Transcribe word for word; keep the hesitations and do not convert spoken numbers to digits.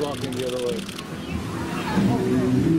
Walking the other way.